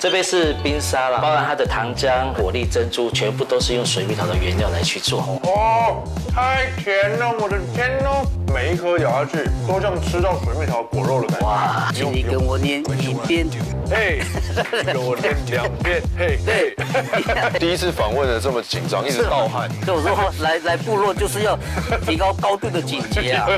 这杯是冰沙啦，包含它的糖浆、果粒、珍珠，全部都是用水蜜桃的原料来去做。哦，太甜了，我的天哦！每一颗咬下去，都像吃到水蜜桃果肉的感觉。哇，请你跟我念一遍，嘿，跟我念两遍，嘿，对。第一次访问的这么紧张，一直盗汗。所以我说来部落就是要提高高度的警戒啊。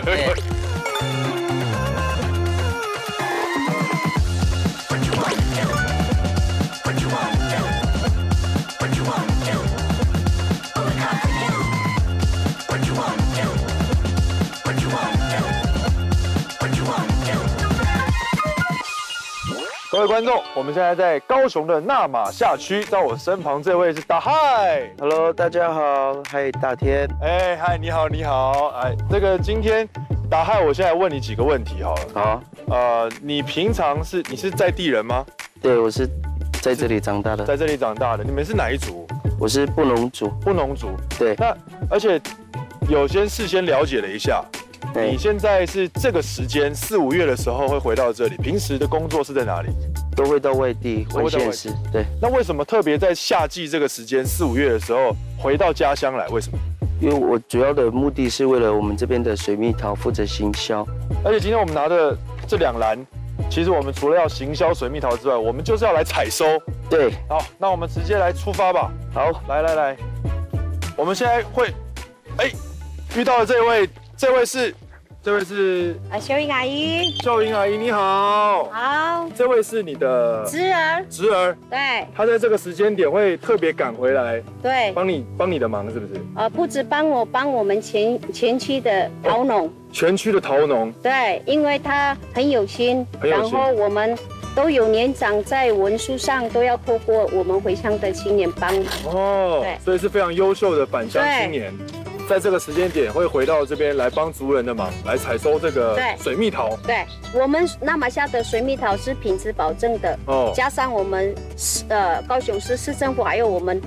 各位观众，我们现在在高雄的那玛夏区，在我身旁这位是大嗨 ，Hello， 大家好，嗨大天，哎嗨你好你好，哎这个今天大嗨，我现在问你几个问题好了，好、啊，你平常你是在地人吗？对，我是在这里长大的，在这里长大的，你们是哪一族？我是布农族，布农族，对，那而且有些事先了解了一下。 你现在是这个时间4、5月的时候会回到这里，平时的工作是在哪里？都会到外地，回县市。对。那为什么特别在夏季这个时间4、5月的时候回到家乡来？为什么？因为我主要的目的是为了我们这边的水蜜桃负责行销，而且今天我们拿的这2篮，其实我们除了要行销水蜜桃之外，我们就是要来采收。对。好，那我们直接来出发吧。好，来，我们现在会，哎，遇到了这位是秀英阿姨。秀英阿姨，你好。好。这位是你的侄儿。侄儿。对。他在这个时间点会特别赶回来。对。帮你的忙是不是？不止帮我，帮我们全区的桃农。全区的桃农。对，因为他很有心。很有心。然后我们都有年长在文书上都要透过我们回乡的青年帮忙。哦。对。所以是非常优秀的返乡青年。 在这个时间点会回到这边来帮族人的忙，来采收这个水蜜桃。对，我们那玛夏的水蜜桃是品质保证的，哦，加上我们高雄市政府还有我们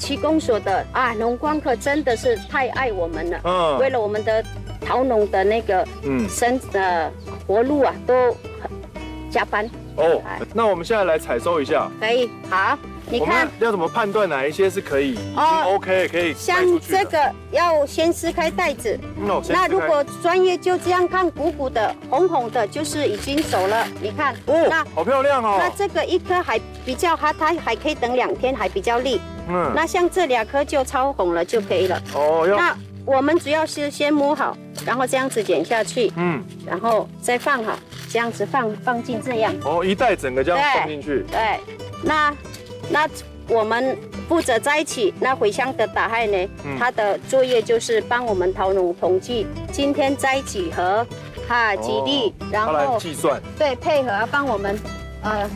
区公所的啊农光课真的是太爱我们了，嗯，为了我们的桃农的那个活路啊都加班。哦，那我们现在来采收一下，可以，好。 你看要怎么判断哪一些是可以 OK 可以？像这个要先撕开袋子，那如果专业就这样看鼓鼓的、红红的，就是已经熟了。你看，哦，那好漂亮哦。那这个一颗还比较哈，它还可以等2天，还比较绿。嗯，那像这2颗就超红了就可以了。哦，那我们主要是先摸好，然后这样子剪下去，嗯，然后再放好，这样子放进这样。哦，一袋整个这样放进去。对，那我们负责在一起，那回乡的大嗨呢，他的作业就是帮我们桃农统计今天摘几盒，几粒，然后计算，对，配合帮我们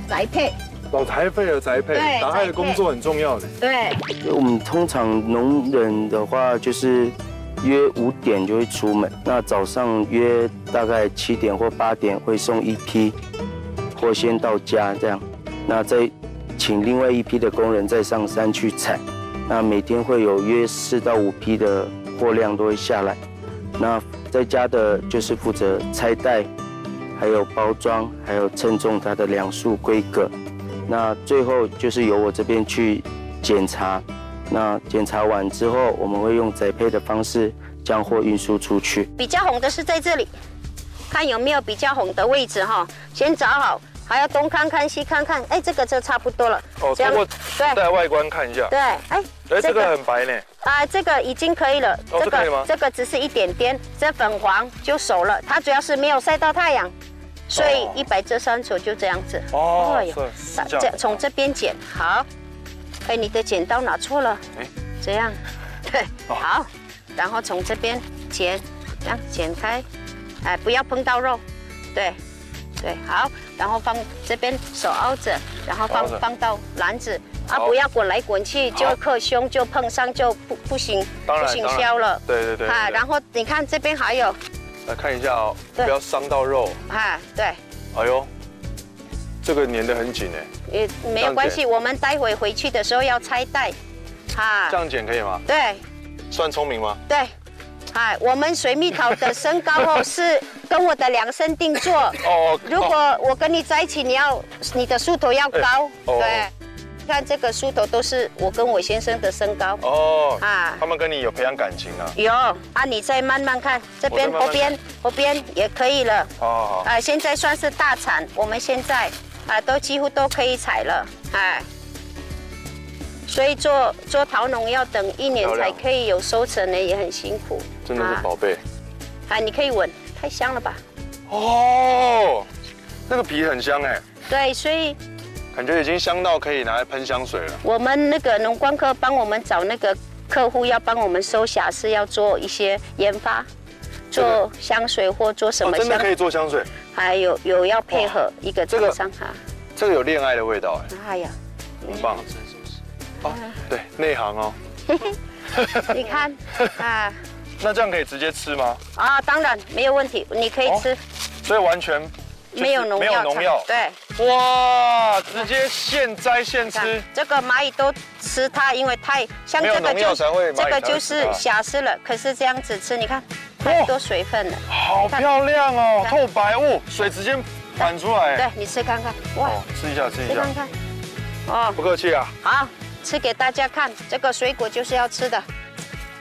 宅配。老台配合宅配，大嗨的工作很重要的。对，我们通常农人的话就是约5点就会出门，那早上约大概7点或8点会送一批，或先到家这样，那在。 请另外一批的工人再上山去采，那每天会有约4到5批的货量都会下来。那在家的就是负责拆袋，还有包装，还有称重它的两束规格。那最后就是由我这边去检查。那检查完之后，我们会用宅配的方式将货运输出去。比较红的是在这里，看有没有比较红的位置哈，先找好。 还要东看看西看看，哎，这个就差不多了。哦，通过带外观看一下。对，哎，这个很白呢。啊，这个已经可以了。这个可以吗？这个只是一点点，这粉黄就熟了。它主要是没有晒到太阳，所以100只3球就这样子。哦，是这样。从这边剪好。哎，你的剪刀拿错了。哎，这样，对，好。然后从这边剪，这样剪开，哎，不要碰到肉，对。 对，好，然后放这边手凹着，然后放到篮子啊，不要滚来滚去，就克胸，就碰伤就不行，不行销了。对。啊，然后你看这边还有，来看一下哦，不要伤到肉。啊，对。哎呦，这个粘得很紧哎。也没有关系，我们待会回去的时候要拆袋。啊，这样剪可以吗？对。算聪明吗？对。哎，我们水蜜桃的身高后是跟我的量身定做。哦。如果我跟你在一起，你的树头要高。对。看这个树头都是我跟我先生的身高。哦。啊。他们跟你有培养感情啊？有啊，你再慢慢看，这边后边也可以了。哦。啊，现在算是大产，我们现在啊都几乎都可以采了，哎。 所以做桃农要等1年才可以有收成呢，也很辛苦。真的是宝贝。啊，你可以闻，太香了吧？哦，那个皮很香哎。对，所以感觉已经香到可以拿来喷香水了。我们那个农光科帮我们找那个客户要帮我们收瑕，是要做一些研发，做香水或做什么香。真的可以做香水。还有要配合一个厂商哈。这个有恋爱的味道哎。哎呀，很棒。 哦，对，内行哦。你看啊，那这样可以直接吃吗？啊，当然没有问题，你可以吃。所以完全没有农药，对。哇，直接现摘现吃。这个蚂蚁都吃它，因为太像这个就这个就是瑕疵了。可是这样子吃，你看太多水分了。好漂亮哦，透白物，水直接反出来。对，你吃看看。哇，吃一下，吃一下。看看。哦，不客气啊。好。 吃给大家看，这个水果就是要吃的，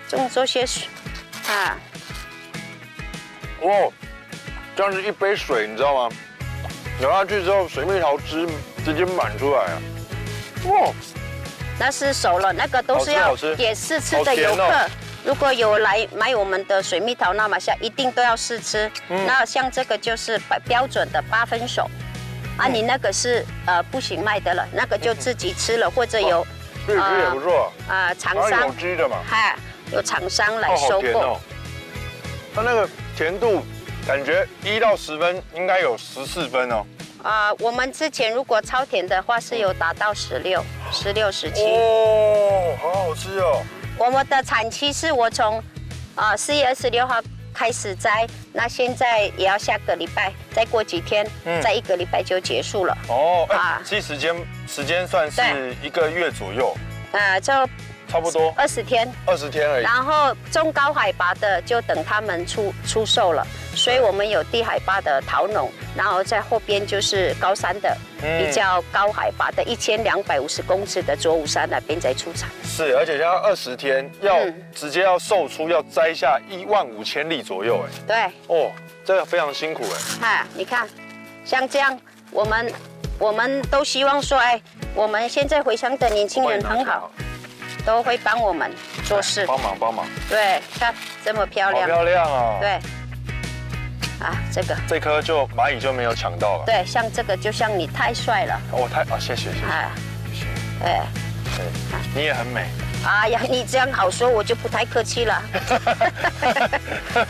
种些水啊。哦，这样子一杯水，你知道吗？咬下去之后，水蜜桃汁直接满出来啊。哇，那是熟了，那个都是要给试吃的游客。如果有来买我们的水蜜桃纳玛夏，一定都要试吃。那像这个就是标准的8分熟，啊，你那个是不行卖的了，那个就自己吃了或者有。 这只也不错啊，厂商有机的嘛，哎，有厂商来收购。它那个甜度，感觉1到10分应该有14分哦。啊，我们之前如果超甜的话是有达到16、17。哦，好好吃哦。我们的产期是我从4月26号开始摘，那现在也要下个礼拜，再过几天，再1个礼拜就结束了。哦，啊，其实时间算是1个月左右，就差不多20天，20天而已。然后中高海拔的就等他们出售了，所以我们有低海拔的桃农，然后在后边就是高山的，比较高海拔的1250公尺的卓武山那边在出产。是，而且要20天，要直接要售出，要摘下15000粒左右，哎。对。哦，这个非常辛苦哎。哎，你看，像这样我们都希望说，哎，我们现在回乡的年轻人很好，都会帮我们做事，帮忙。对，看这么漂亮，好漂亮哦。对，啊，这个这颗就蚂蚁就没有抢到了。对，像这个就像你太帅了。哦，太啊，谢谢。哎，谢谢。哎，对，你也很美。哎呀，你这样好说，我就不太客气了。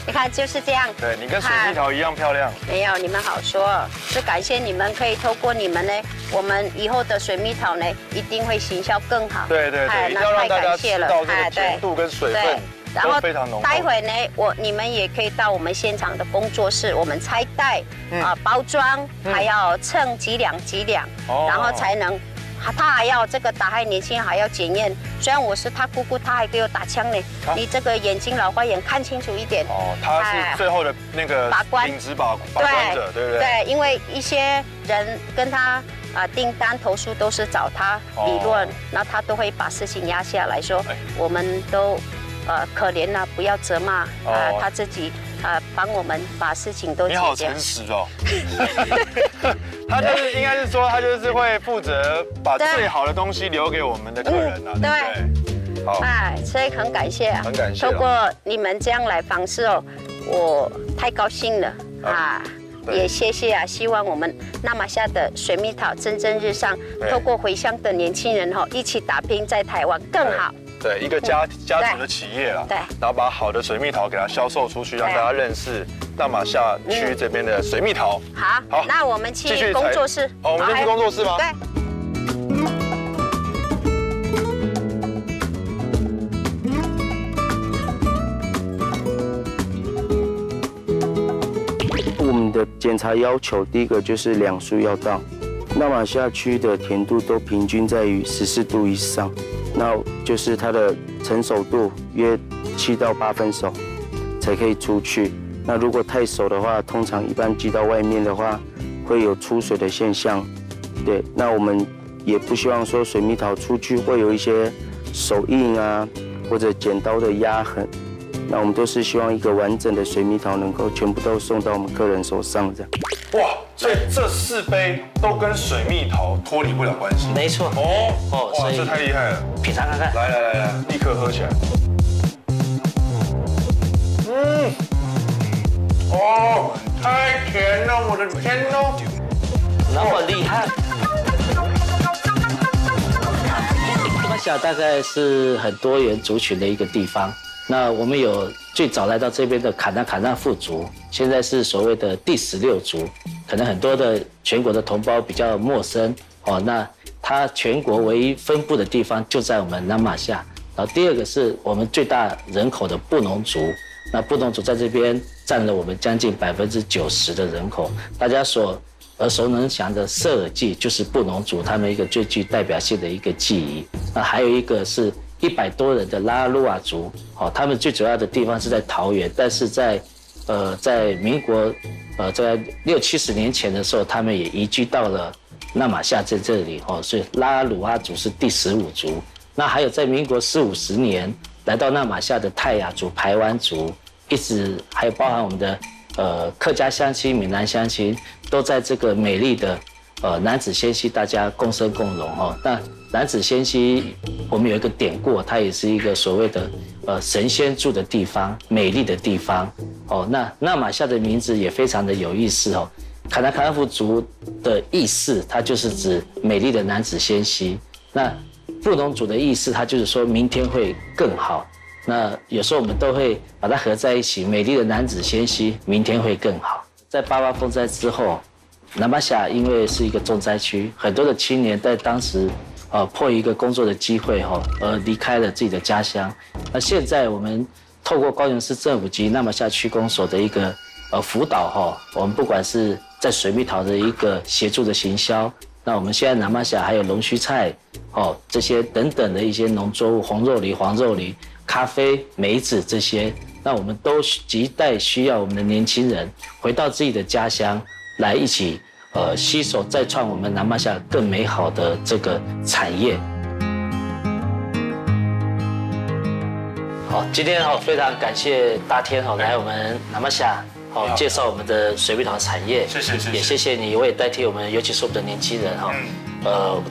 你看就是这样。对你跟水蜜桃一样漂亮。没有，你们好说，是感谢你们，可以透过你们呢，我们以后的水蜜桃呢，一定会行销更好。对，一定要让大家吃到这个甜度跟水分都非常浓厚。待会呢，你们也可以到我们现场的工作室，我们拆袋啊、包装，还要称几两，然后才能。 他还要这个打害年轻人还要检验，虽然我是他姑姑，他还给我打枪呢。你这个眼睛老花眼看清楚一点。哦，他是最后的那个品质把关者，对不对？对，因为一些人跟他订单投诉都是找他理论，那他都会把事情压下来说，我们都可怜了，不要责骂啊，他自己。 啊，帮我们把事情都解决。你好诚实哦。他就是应该是说，他就是会负责把最好的东西留给我们的客人啊，对不对？好，哎，所以很感谢啊，很感谢。透过你们这样来访视哦，我太高兴了啊！也谢谢啊，希望我们纳玛夏的水蜜桃蒸蒸日上，透过回乡的年轻人哈，一起打拼，在台湾更好。 对，一个家族的企业啦，对，然后把好的水蜜桃给它销售出去，让大家认识纳玛夏区这边的水蜜桃。好，那我们去工作室。哦，我们去工作室吗？对。我们的检查要求，第一个就是两数要到，纳玛夏区的甜度都平均在于14度以上。 那就是它的成熟度约7到8分熟，才可以出去。那如果太熟的话，通常一般寄到外面的话，会有出水的现象。对，那我们也不希望说水蜜桃出去会有一些手印啊，或者剪刀的压痕。那我们都是希望一个完整的水蜜桃能够全部都送到我们客人手上这样。哇，所以这4杯都跟水蜜桃脱离不了关系。没错。哦哦，哇，这太厉害了！品尝看看。来来来来，立刻喝起来。 嗯，哦，太甜了，我的天哦，那么厉害！巴峡大概是很多元族群的一个地方。那我们有最早来到这边的Kanakanavu族，现在是所谓的第16族，可能很多的全国的同胞比较陌生哦。那它全国唯一分布的地方就在我们南马夏。然后第二个是我们最大人口的布农族。 那布农族在这边占了我们将近90%的人口，大家所耳熟能详的色耳祭就是布农族他们一个最具代表性的一个祭仪。那还有一个是100多人的拉鲁瓦族，哦，他们最主要的地方是在桃园，但是在民国在60、70年前的时候，他们也移居到了纳马夏在这里，哦，所以拉鲁瓦族是第15族。那还有在民国40、50年。 来到纳马夏的泰雅族、排湾族，一直还有包含我们的客家乡亲、闽南乡亲，都在这个美丽的楠梓仙溪，大家共生共荣哦。那楠梓仙溪，我们有一个典故，它也是一个所谓的神仙住的地方，美丽的地方哦。那纳马夏的名字也非常的有意思哦。Kanakanavu族的意思，它就是指美丽的楠梓仙溪。那 布农族的意思，它就是说明天会更好。那有时候我们都会把它合在一起，美丽的楠梓仙溪，明天会更好。在88风灾之后，南马夏因为是一个重灾区，很多的青年在当时，迫于一个工作的机会而离开了自己的家乡。那现在我们透过高雄市政府及南马夏区公所的一个辅导我们不管是在水蜜桃的一个协助的行销。 那我们现在南马夏还有龙须菜，这些等等的一些农作物，红肉梨、黄肉梨、咖啡、梅子这些，那我们都亟待需要我们的年轻人回到自己的家乡来一起，携手再创我们南马夏更美好的这个产业。好，今天非常感谢大天来我们南马夏。 好，介绍我们的水蜜桃产业，谢谢，也谢谢你，我也代替我们，尤其是我们的年轻人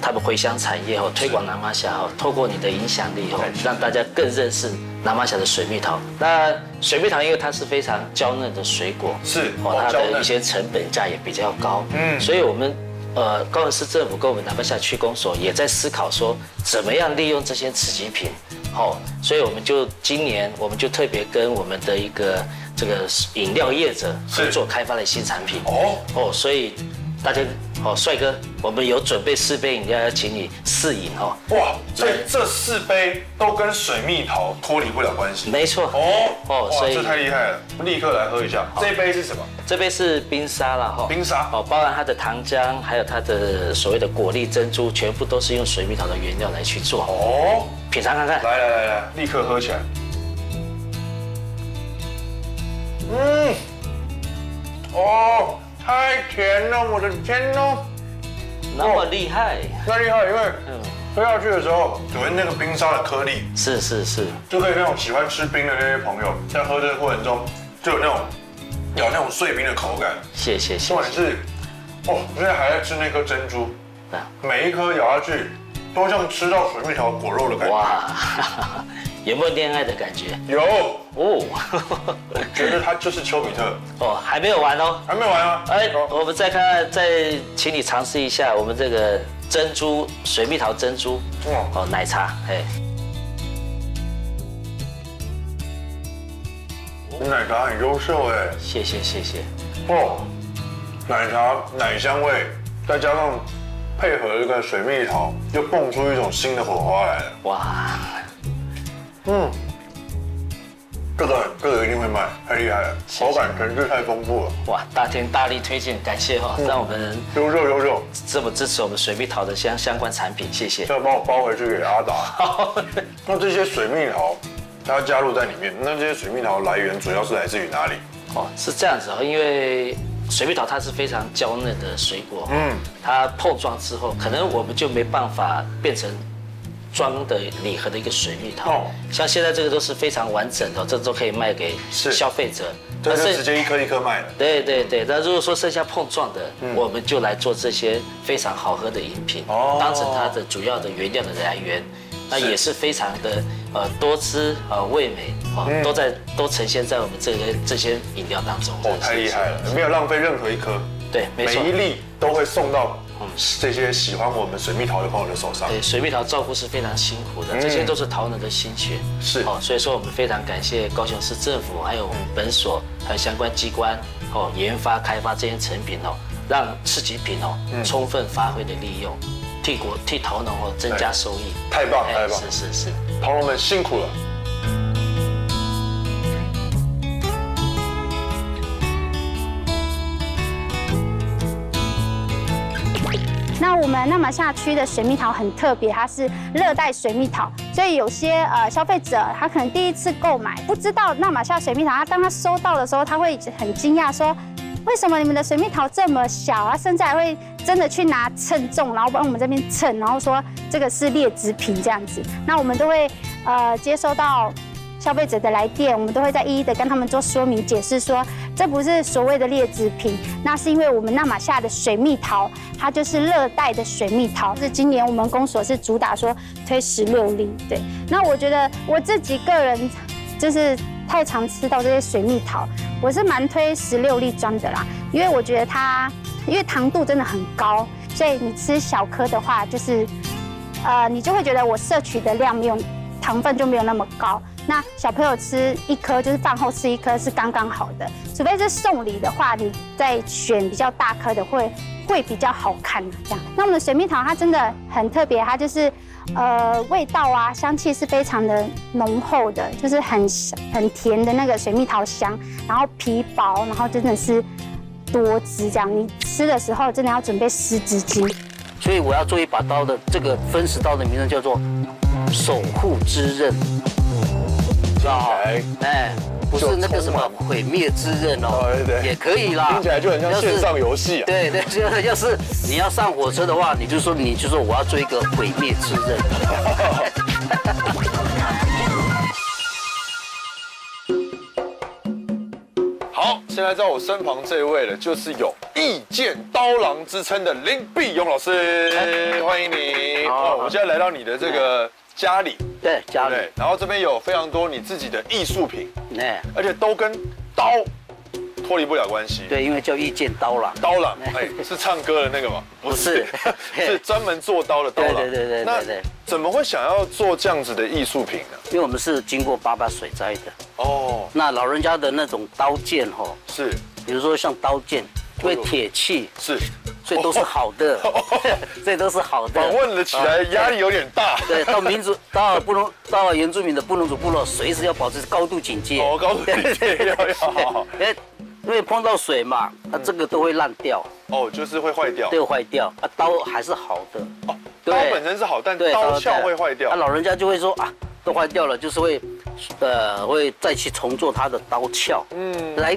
他们回乡产业推广南马夏透过你的影响力让大家更认识南马夏的水蜜桃。那水蜜桃因为它是非常娇嫩的水果，是它的一些成本价也比较高，所以我们高雄市政府跟我们南马夏区公所也在思考说，怎么样利用这些刺激品，所以我们就今年我们就特别跟我们的一个。 这个饮料业者合作开发的新产品哦，所以大家帅哥，我们有准备4杯饮料要请你试饮哦。哇，所以这4杯都跟水蜜桃脱离不了关系。没错哦，所以这太厉害了，立刻来喝一下。这杯是什么？这杯是冰沙啦冰沙包含它的糖浆，还有它的所谓的果粒珍珠，全部都是用水蜜桃的原料来去做哦。品尝看看。来来来来，立刻喝起来。 嗯，哦，太甜了，我的天哦，那么厉害，那厉害，因为喝下去的时候，主要那个冰沙的颗粒，是，就可以那种喜欢吃冰的那些朋友，在喝这个过程中，就有那种咬那种碎冰的口感。谢。重点是，我现在还在吃那颗珍珠，每一颗咬下去，都像吃到水蜜桃果肉的感觉。哇，有没有恋爱的感觉？有。 哦，我觉得他就是丘比特哦，还没有完哦，还没有完啊！哎，我们再看看，再请你尝试一下我们这个珍珠水蜜桃珍珠奶茶，奶茶很优秀哎，谢谢。哦，奶茶奶香味，再加上配合这个水蜜桃，就蹦出一种新的火花来了。哇，嗯。 这个一定会卖，太厉害了，口感层次太丰富了。哇，大天大力推荐，感谢让我们优秀这么支持我们水蜜桃的相关产品，谢谢。要帮我包回去给阿达。那这些水蜜桃，它加入在里面。那这些水蜜桃来源主要是来自于哪里？哦，是这样子哦，因为水蜜桃它是非常娇嫩的水果，嗯，它碰撞之后，可能我们就没办法变成装的礼盒的一个水蜜桃。哦，像现在这个都是非常完整的，这都可以卖给消费者。 但是直接一颗一颗卖了。对对对，那如果说剩下碰撞的，我们就来做这些非常好喝的饮品，当成它的主要的原料的来源，那也是非常的多汁味美都呈现在我们这些饮料当中。哦，太厉害了，没有浪费任何一颗。对，没错，每一粒都会送到这些喜欢我们水蜜桃的朋友的手上。对，水蜜桃照顾是非常辛苦的，这些都是桃农的心血。是哦，所以说我们非常感谢高雄市政府，还有我们本所，还有相关机关哦，研发开发这些成品哦，让市集品哦充分发挥的利用，替桃农哦增加收益。太棒太棒！是，桃农们辛苦了。 那我们那马夏区的水蜜桃很特别，它是热带水蜜桃，所以有些消费者他可能第一次购买，不知道那马夏水蜜桃，当他收到的时候，他会很惊讶说，为什么你们的水蜜桃这么小啊？甚至还会真的去拿称重，然后帮我们这边称，然后说这个是劣质品这样子。那我们都会接收到消费者的来电，我们都会再一一的跟他们做说明解释说。 这不是所谓的劣质品，那是因为我们那马夏的水蜜桃，它就是热带的水蜜桃。是今年我们公所是主打说推16粒，对。那我觉得我自己个人就是太常吃到这些水蜜桃，我是蛮推16粒装的啦，因为我觉得它因为糖度真的很高，所以你吃小颗的话，就是你就会觉得我摄取的量没有糖分就没有那么高。 那小朋友吃一颗，就是饭后吃一颗是刚刚好的，除非是送礼的话，你再选比较大颗的会比较好看这样。那我们的水蜜桃它真的很特别，它就是味道啊香气是非常的浓厚的，就是很甜的那个水蜜桃香，然后皮薄，然后真的是多汁这样。你吃的时候真的要准备湿纸巾。所以我要做一把刀的这个分食刀的名称叫做守护之刃。 哎，不是那个什么毁灭之刃哦，也可以啦。听起来就很像线上游戏啊。对对，就是要是你要上火车的话，你就说我要做一个毁灭之刃。好，现在在我身旁这位了，就是有意见刀郎之称的林必勇老师，欢迎你。好，我现在来到你的这个。 家里对家里，然后这边有非常多你自己的艺术品，哎，而且都跟刀脱离不了关系。对，因为叫意见刀郎，刀郎哎是唱歌的那个吗？不是，是专门做刀的刀郎。对对对对。那怎么会想要做这样子的艺术品呢？因为我们是经过88水灾的哦，那老人家的那种刀剑吼，是，比如说像刀剑，因为铁器是。 所以都是好的，所以都是好的。访问了起来，压力有点大。对，到原住民的布农族部落，随时要保持高度警戒。哦，高度警戒要好。因为碰到水嘛，它这个都会烂掉。哦，就是会坏掉。对，坏掉。啊，刀还是好的。哦，刀本身是好，但刀鞘会坏掉。那老人家就会说啊，都坏掉了，就是会再去重做它的刀鞘。嗯，来。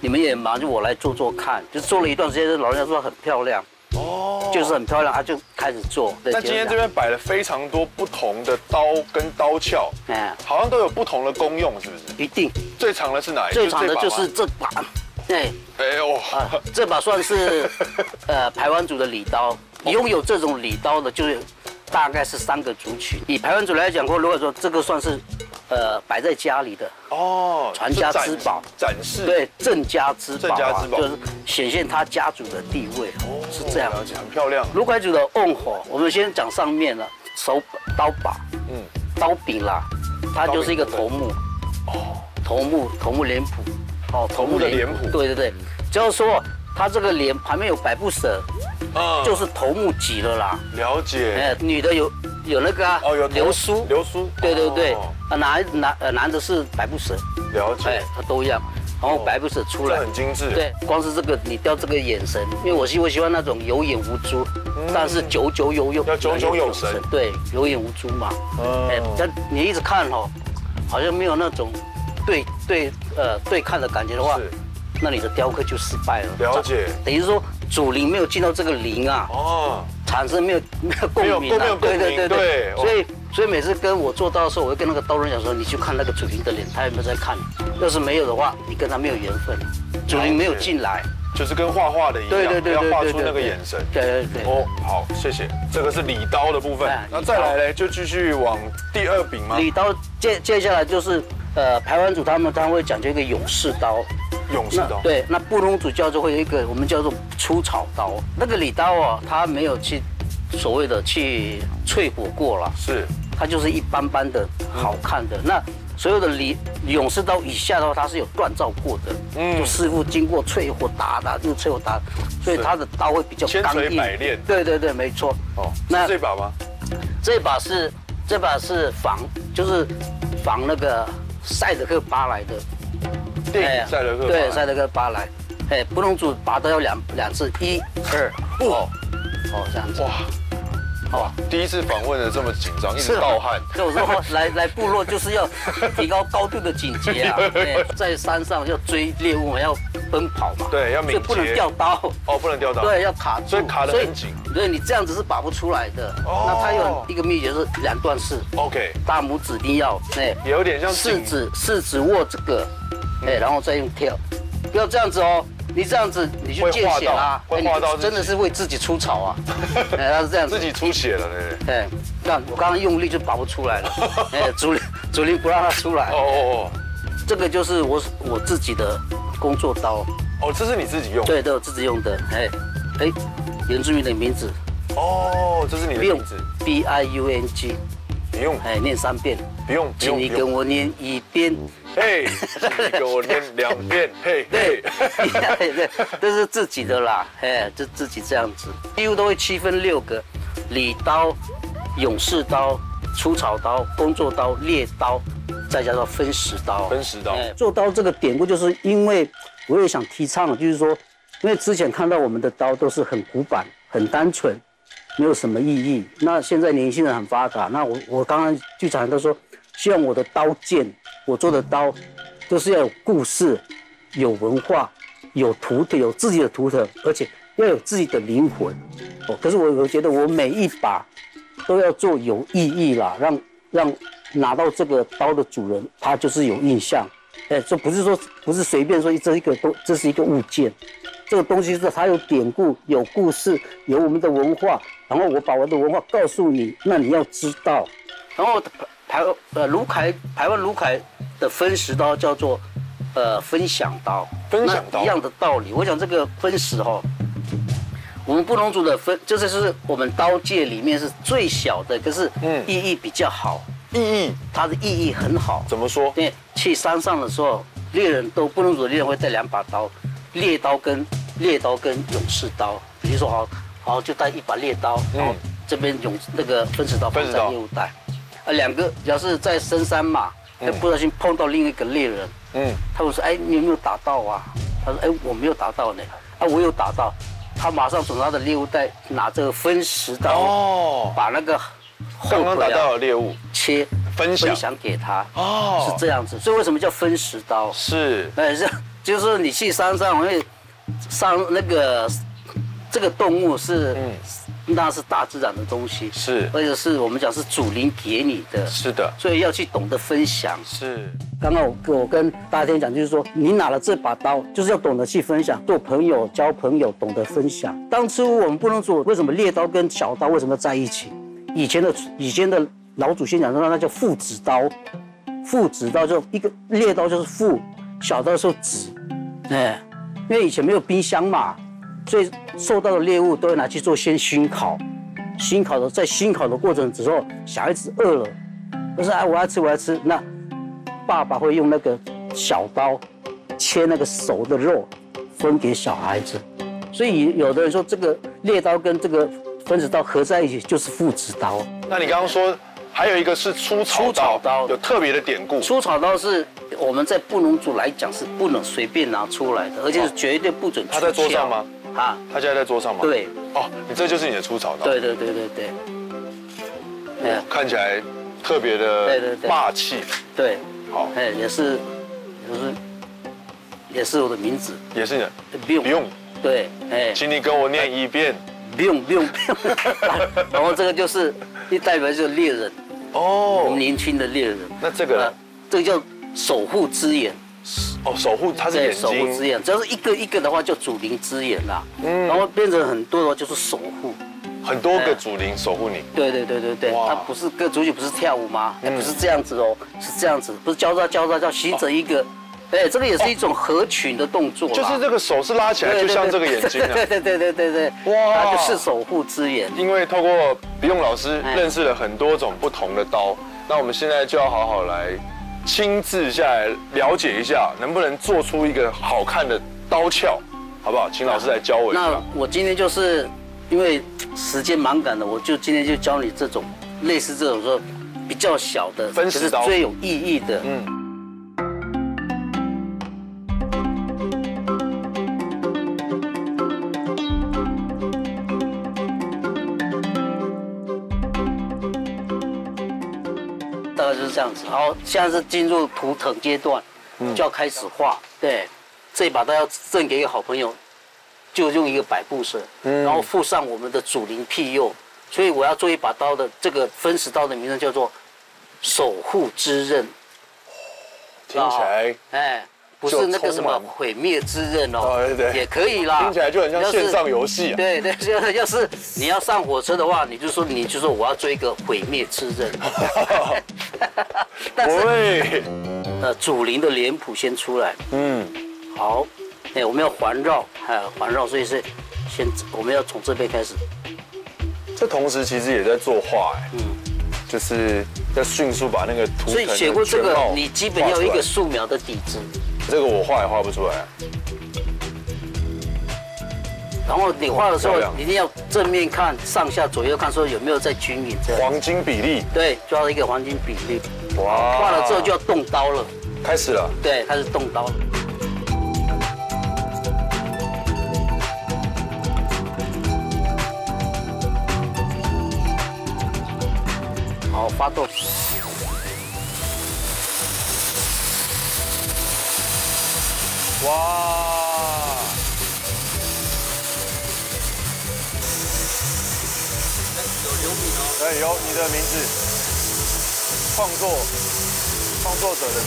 你们也忙，就我来做做看，就做了一段时间，老人家说很漂亮，哦，就是很漂亮，他就开始做。那今天这边摆了非常多不同的刀跟刀鞘，哎，好像都有不同的功用，是不是？一定。最长的是哪一把？最长的就是这把，对，哎呦，这把算是排湾族的礼刀，拥有这种礼刀的，就是大概是3个族群。以排湾族来讲，或如果说这个算是。 摆在家里的哦，传家之宝，展示对镇家之宝啊，就是显现他家族的地位哦，是这样，很漂亮。卢凯族的瓮火，我们先讲上面了，手刀把，嗯，刀柄啦，它就是一个头目，哦，头目脸谱，哦，头目的脸谱，对对对，就是说它这个脸旁边有百步蛇，嗯，就是头目级了啦，了解，哎，女的有那个啊，哦，有流苏，流苏，对对对。 啊，男的是百步蛇，了解，哎，它都一样，然后百步蛇出来，很精致，对，光是这个你雕这个眼神，因为我喜欢那种有眼无珠，但是炯炯有神，对，有眼无珠嘛，哎，但你一直看哦，好像没有那种对抗的感觉的话，那你的雕刻就失败了。了解，等于说主灵没有进到这个灵啊，哦，产生没有共鸣啊，对对对对，所以每次跟我做到的时候，我会跟那个刀人讲说，你去看那个主灵的脸，他有没有在看你？要是没有的话，你跟他没有缘分，主灵没有进来。 就是跟画画的一样，对，要画出那个眼神。对。哦，好，谢谢。这个是礼刀的部分。那再来呢，就继续往第二柄吗？礼刀接下来就是排湾族他们会讲究一个勇士刀。勇士刀。对，那布农族会有一个我们叫做出草刀。那个礼刀啊，它没有去所谓的去淬火过了，是，它就是一般般的好看的。那 所有的勇士刀以下的话，它是有锻造过的，嗯，就师傅经过淬火打，所以它的刀会比较刚硬。千锤百炼。对，没错。哦，那这把吗？这把是仿那个赛德克巴莱的。对，赛德克巴莱。对，赛德克巴莱。哎，布农族拔刀要两次，1、2，哦，哦这样子。哇。 哇！第一次访问的这么紧张，一直盗汗。所以我说来部落就是要提高高度的警觉啊！在山上要追猎物嘛，要奔跑嘛，对，要敏捷，不能掉刀。哦，不能掉刀。对，要卡住，所以卡得很紧。对，你这样子是拔不出来的。哦。那它有一个秘诀是两段式。OK。大拇指一定要，哎，有点像四指握这个，哎，然后再用跳，不要这样子哦。 你这样子，你去见血啦，会画到真的是为自己出草啊！哎，他是这样子，自己出血了，对。哎，那我刚刚用力就拔不出来了，哎，主力不让他出来。哦，这个就是我自己的工作刀。哦，这是你自己用？对，我自己用的。哎，原住民的名字。哦，这是你的名字。Biung。 不用，哎，念3遍。不用，请你跟我念1遍。嘿，请你跟我念2遍。嘿，对，这是自己的啦，哎，就自己这样子，几乎都会区分6个：礼刀、勇士刀、出草刀、工作刀、猎刀，再加上分食刀。分食刀，做刀这个典故，就是因为我也想提倡，就是说，因为之前看到我们的刀都是很古板、很单纯。 没有什么意义。那现在年轻人很发达，那我刚刚剧场都说，希望我的刀剑，我做的刀，都是要有故事、有文化、有图腾、有自己的图腾，而且要有自己的灵魂。哦，可是我觉得我每一把都要做有意义啦，让拿到这个刀的主人他就是有印象。哎，这不是说不是随便说这是一个物件。 这个东西是它有典故、有故事、有我们的文化，然后我把我的文化告诉你，那你要知道。然后台湾卢凯的分食刀叫做分享刀，分享刀一样的道理。我想这个分食哦，我们布农族的就是我们刀界里面是最小的，可是意义比较好。意义，它的意义很好。怎么说？因为去山上的时候，布农族的猎人会带2把刀。 猎刀跟勇士刀，比如说好就带1把猎刀，然后这边那个分食刀放在猎物袋，啊2个，要是在深山嘛，不小心碰到另一个猎人，他会说哎你有没有打到啊？他说哎我没有打到呢，啊我有打到，他马上从他的猎物袋拿这个分食刀，哦，把那个刚刚打到的猎物切分享给他，哦，是这样子，所以为什么叫分食刀？是，哎是。 就是你去山上，因为这个动物是，那是大自然的东西，是，而且是我们讲是祖灵给你的，是的，所以要去懂得分享。是，刚刚我跟大天讲，就是说你拿了这把刀，就是要懂得去分享，做朋友、交朋友，懂得分享。当初我们不能说为什么猎刀跟小刀为什么在一起？以前的老祖先讲说那叫父子刀，父子刀就一个猎刀就是父，小刀的时候子。 哎，因为以前没有冰箱嘛，所以受到的猎物都会拿去做先熏烤，熏烤的过程之后，小孩子饿了，他说哎我要吃，那爸爸会用那个小刀切那个熟的肉分给小孩子，所以有的人说这个猎刀跟这个分子刀合在一起就是父子刀。那你刚刚说还有一个是出草刀，有特别的典故。出草刀是。 我们在布农族来讲是不能随便拿出来的，而且是绝对不准出鞘。他在桌上吗？啊，他现在在桌上吗？对。哦，你这就是你的出草刀。对。看起来特别的霸气。对，好，哎，也是我的名字，也是你的，不用，对，哎，请你跟我念一遍，不用，然后这个就是一代表就是猎人，哦，我们年轻的猎人，那这个，这个叫守护之眼。 哦，守护它是眼睛，守护之眼，只要是一个一个的话，叫主灵之眼啦。嗯，然后变成很多的话，就是守护，很多个主灵守护你。对，它不是各族，也不是跳舞吗？不是这样子哦，是这样子，不是交叉叫形成一个，哎，这个也是一种合群的动作。就是这个手是拉起来，就像这个眼睛。对，哇，它就是守护之眼。因为透过李勇老师认识了很多种不同的刀，那我们现在就要好好来。 亲自下来了解一下，能不能做出一个好看的刀鞘，好不好？请老师来教我一下。那我今天就是因为时间蛮赶的，我就今天就教你这种类似这种说比较小的分时刀，最有意义的。嗯。大概就是这样子，然后现在是进入图腾阶段，就要开始画。对，这把刀要赠给一个好朋友，就用一个百步蛇，然后附上我们的主灵庇佑。所以我要做一把刀的这个分时刀的名称叫做守护之刃。听起来，哎，不是那个什么毁灭之刃哦，也可以啦。听起来就很像线上游戏啊。对，要是你要上火车的话，你就说我要做一个毁灭之刃。 但是，主灵的脸谱先出来。嗯，好，哎，我们要环绕，环绕，所以是先我们要从这边开始。这同时其实也在作画，哎，嗯，就是要迅速把那个图腾所以写过这个，你基本要有一个素描的底子。这个我画也画不出来。然后你画的时候，一定要正面看、上下左右看，说有没有在均匀这样。黄金比例。对，抓到一个黄金比例。哇！画了之后就要动刀了。开始了。对，开始动刀了。好，发动。 对，有你的名字，创作者的名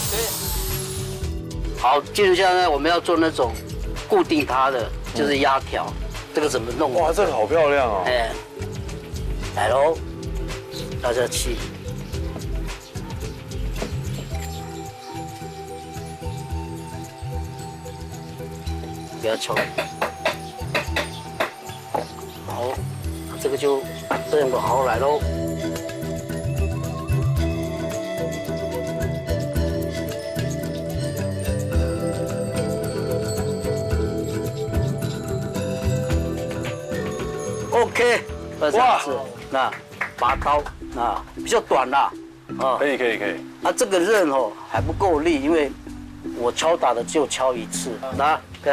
字。对。好，接下来我们要做那种固定它的，就是压条，这个怎么弄？哇，这个好漂亮哦！哎，来喽，大家去。不要敲。好。 这个就这样好来喽。OK， 哇，那拔刀啊，比较短啦，啊，可以。啊，这个刃哦还不够力，因为我敲打的就敲一次，来，给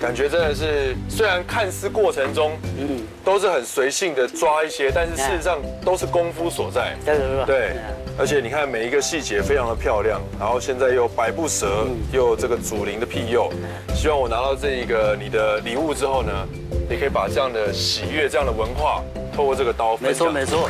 感觉真的是虽然看似过程中都是很随性的抓一些，但是事实上都是功夫所在，对。 而且你看每一个细节非常的漂亮，然后现在又百步蛇，又有这个祖灵的庇佑，希望我拿到这一个你的礼物之后呢，你可以把这样的喜悦、这样的文化，透过这个刀分享。没错。